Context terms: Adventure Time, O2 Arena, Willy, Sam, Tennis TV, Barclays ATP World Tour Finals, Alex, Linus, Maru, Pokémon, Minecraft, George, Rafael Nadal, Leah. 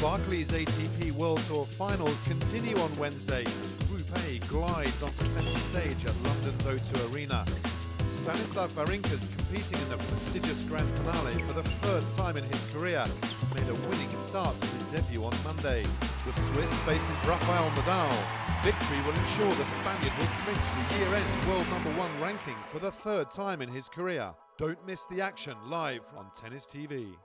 Barclays ATP World Tour Finals continue on Wednesday as Group A glides onto centre stage at London's O2 Arena. Stanislas Wawrinka's competing in the prestigious Grand Finale for the first time in his career, made a winning start to his debut on Monday. The Swiss faces Rafael Nadal. Victory will ensure the Spaniard will clinch the year-end world #1 ranking for the third time in his career. Don't miss the action live on Tennis TV.